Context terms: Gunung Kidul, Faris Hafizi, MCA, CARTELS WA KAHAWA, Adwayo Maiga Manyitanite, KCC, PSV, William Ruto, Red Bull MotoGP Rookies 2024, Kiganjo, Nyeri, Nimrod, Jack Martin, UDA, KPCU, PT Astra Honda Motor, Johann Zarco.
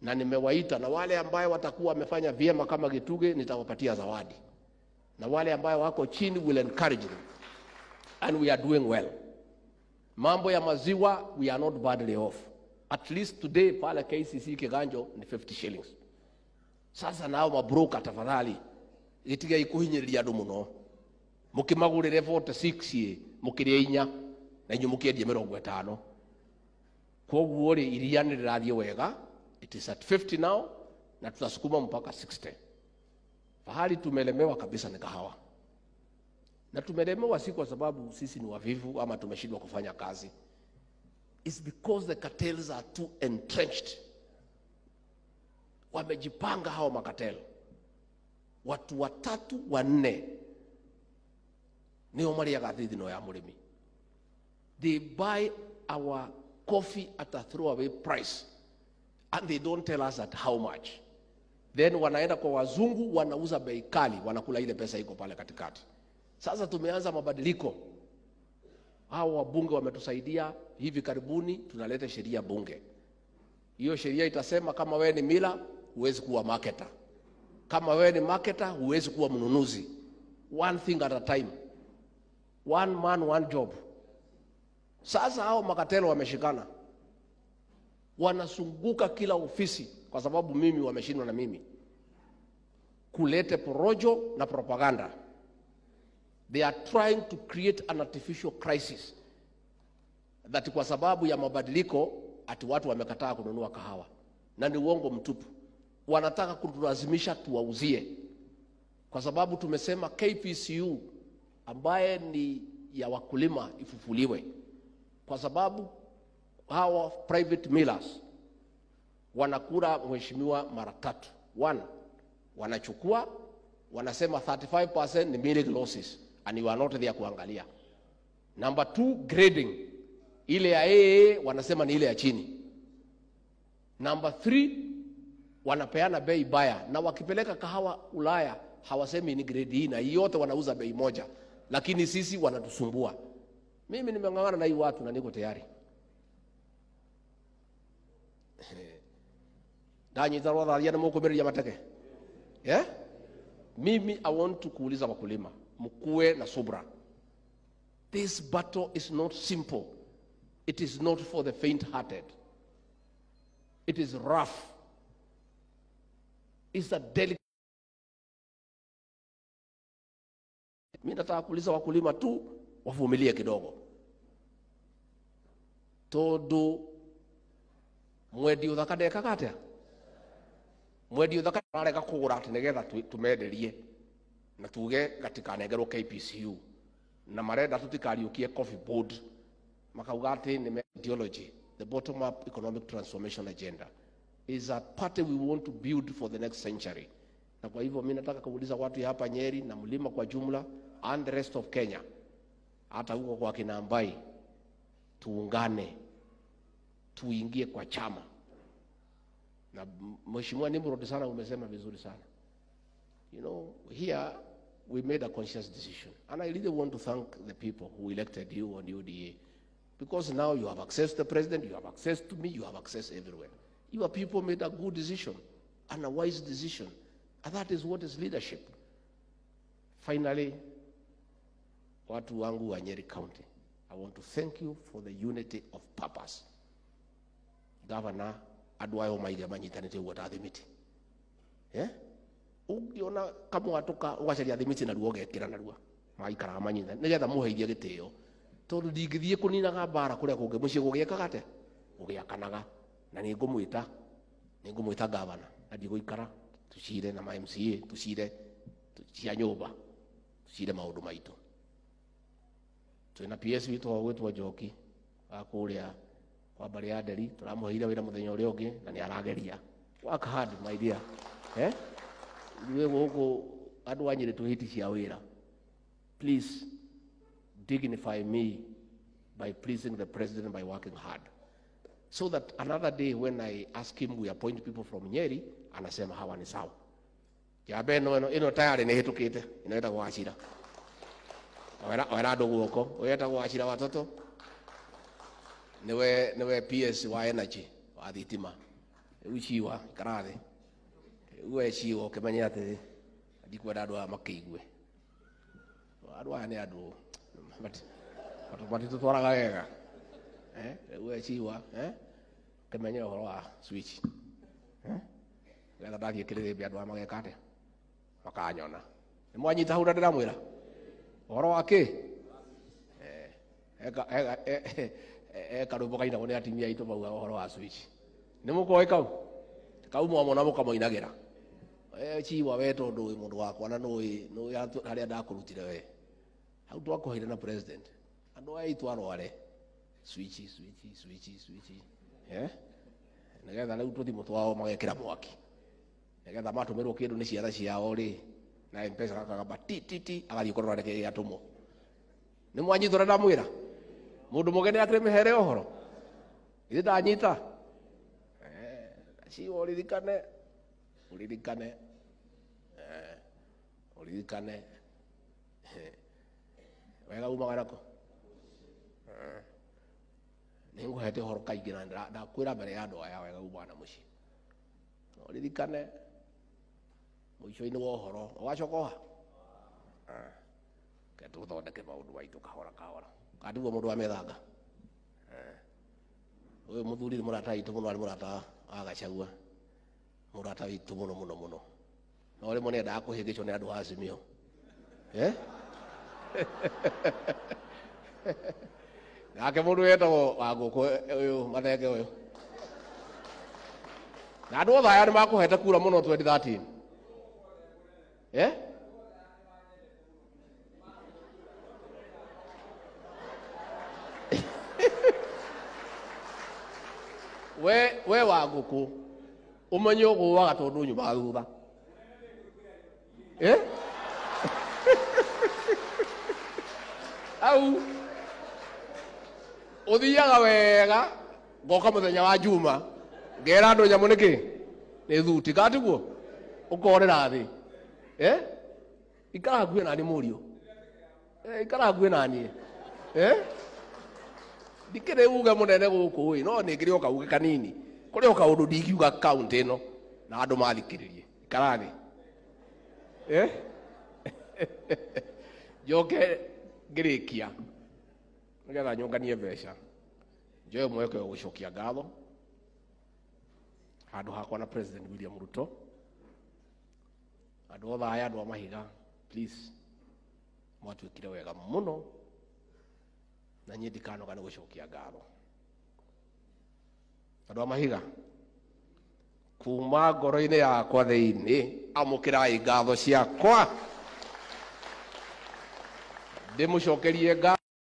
na nimewaita, na wale ambayo watakuwa wamefanya vyema kama Gituge nitawapatia zawadi, na wale ambayo wako chini will encourage them, and we are doing well. Mambo ya maziwa, we are not badly off. At least today pala KCC Kiganjo ni 50 shillings. Sasa nao mabroka tafadhali, itiga ikuhinyiriria ndu muno, mukimagurire vote 6 mukirie inya na inyu mukiendie 50. Kwa uwole iria nirathie wega. It is at 50 now na tutasukuma mpaka 60. Fahali tumelemewa kabisa ni kahawa. Na tumelemewa si kwa sababu sisi ni wavivu ama tumeshindwa kufanya kazi. It's because the cartels are too entrenched. Wamejipanga hao makatel. Watu watatu wanne nio mari ya gathithi no ya murimi. They buy our coffee at a throwaway price, and they don't tell us at how much. Then wanaenda kwa wazungu wanauza bei kali, wanakula ile pesa iko pale katikati. Sasa tumeanza mabadiliko. Hao wabunge wametusaidia, hivi karibuni tunaleta sheria bunge. Hiyo sheria itasema kama wewe ni mila huwezi kuwa marketer. Kama wewe ni marketer huwezi kuwa mnunuzi. One thing at a time. One man one job. Sasa hao makatelo wameshikana. Wanasunguka kila ofisi kwa sababu mimi wameshindwa na mimi. Kulete porojo na propaganda. They are trying to create an artificial crisis. That kwa sababu ya mabadiliko ati watu wamekataa kununua kahawa. Na ni uongo mtupu. Wanataka kutulazimisha tuwauzie. Kwa sababu tumesema KPCU ambaye ni ya wakulima ifufuliwe. Kwa sababu hawa private millers wanakura mheshimiwa mara 3. One, wanachukua, wanasema 35% ni milling losses and you are not there kuangalia. Number 2, grading. Ile ya AA wanasema ni ile ya chini. Number 3, wanapeana bei baya, na wakipeleka kahawa Ulaya hawasemi ni grade hii na yote wanauza bei moja, lakini sisi wanatusumbua. Mimi nimengangana na hii watu na niko tayari. Danyi tarwa dalia na mko mbele ya matake. Eh? Mimi I want to kuuliza wakulima, mkuwe na subra. This battle is not simple. It is not for the faint hearted. It is rough. It's a delicate. Mimi nataka kuuliza wakulima tu wavumilie kidogo. Todo mwedi uthakadeka katia. Mwedi uthakadeka kugura atinegetha tumedelie. Na tuge katika negero KPCU. Na marenda tutikariukie coffee board. Makaugate ni ideology. The bottom up economic transformation agenda is a party we want to build for the next century. Na kwa hivyo mimi nataka kuuliza watu hapa Nyeri na Mlima kwa jumla and the rest of Kenya. Hata huko kwa kina Mbai tuungane, tuingie kwa chama. Na mheshimiwa Nimrod sana umesema vizuri sana. You know, here we made a conscious decision, and I really want to thank the people who elected you on UDA, because now you have access to the president, you have access to me, you have access everywhere. Your people made a good decision and a wise decision, and that is what is leadership. Finally, watu wangu wa Nyeri County, I want to thank you for the unity of purpose. Governor Adwayo Maiga Manyitanite wata adhimiti. Eh? Ukiona kama watoka ugacaria adhimiti na ruoge kira na ruwa. Maikara manyita. Nigetha muheithia giteo. Tondu ndingithie kuninaga bara kuria kungi mucii gugiekagate. Gugiakanaga na ningumwita governor. Na ndiguikara tucire na ma MCA tucire nyumba. Tucire maundu maitu. Tuna PSV twagwitwa Joki akuria kwa bari ya Nderi turamuheire wira muthenya uri ungi na ni arageria work hard my dear. Eh, niwe huko adu wanyire tuhitishia wira. Please dignify me by pleasing the president by working hard, so that another day when I ask him we appoint people from Nyeri anasema hawa ni sawa yabeno ino tayari ni hitukite inaenda kwa ashira. Wera dogo wako, weta wachira watoto. Newe PS wa energy, wa dhitima. uchiwa karate uwe chiwo kemanyate adikwa dadwa makigwe adwa ne adu but itu tora gaga uwe chiwa kemanya horwa switch ya dadaki kirebe biadwa magekate makanyona mwanyi tahura dadamwira horwa ke kalau bukan ini timnya itu mau orang switch. Nemu kau kau mau namu kamu inagera. Ciwa weto doi mau doa kau nana doi doi itu hari ada aku luti doi. Aku doa kau hidana presiden. Doa itu anu ada switch. Ya. Negara dalam itu di mutuau mangai kira muaki. Negara tamat umur oke Indonesia ada siapa oleh. Nah empes kakak kakak titi akan diukur ada kayak atomo. Nemu anjir tuh ada muira. Mudu moga dia akhirnya here ohoro, itu dah nyita, si oli dikane, mereka umang ada kok, nengko hati horo kai ginan dah kura mereka doa ya mereka umang ada musi, oli dikane, musi ini ohoro, wacokoh, ketua tuh nak mau dua itu kahora. Kadu mau dua melaga, mau tuli murata itu mau murata agak cahua, murata itu mono, oleh mana ada aku hege cone aduh asimio, nggak mau duit atau aku mana ya kau, nggak dua bayar aku heta kurang mono tuh di datin, we waguku umenyo guwaga tondu nyumba thutha au uthiaga wega ngoka muthenya wa juma ngera andu nyamu niki ni thuti katiguo ukorera thi ikara nguena ni murio ikara nguena ni dikere uga munene guku wi no ningire uka uga kanini kuri uka undu ndingiuga county no na andu mathikiririe ikarani joke ngirikia ngera nyonganie mbeca njoe mweke gucokia ngatho handu hakwa na President William Ruto andu othe aya andu a mahiga please mwatwikire wega muno na nyedikano kana gucokia ngatho andu a mahiga kuma ngoro-ini yakwa thiini amukirai ngatho ciakwa ndimucokerie ngatho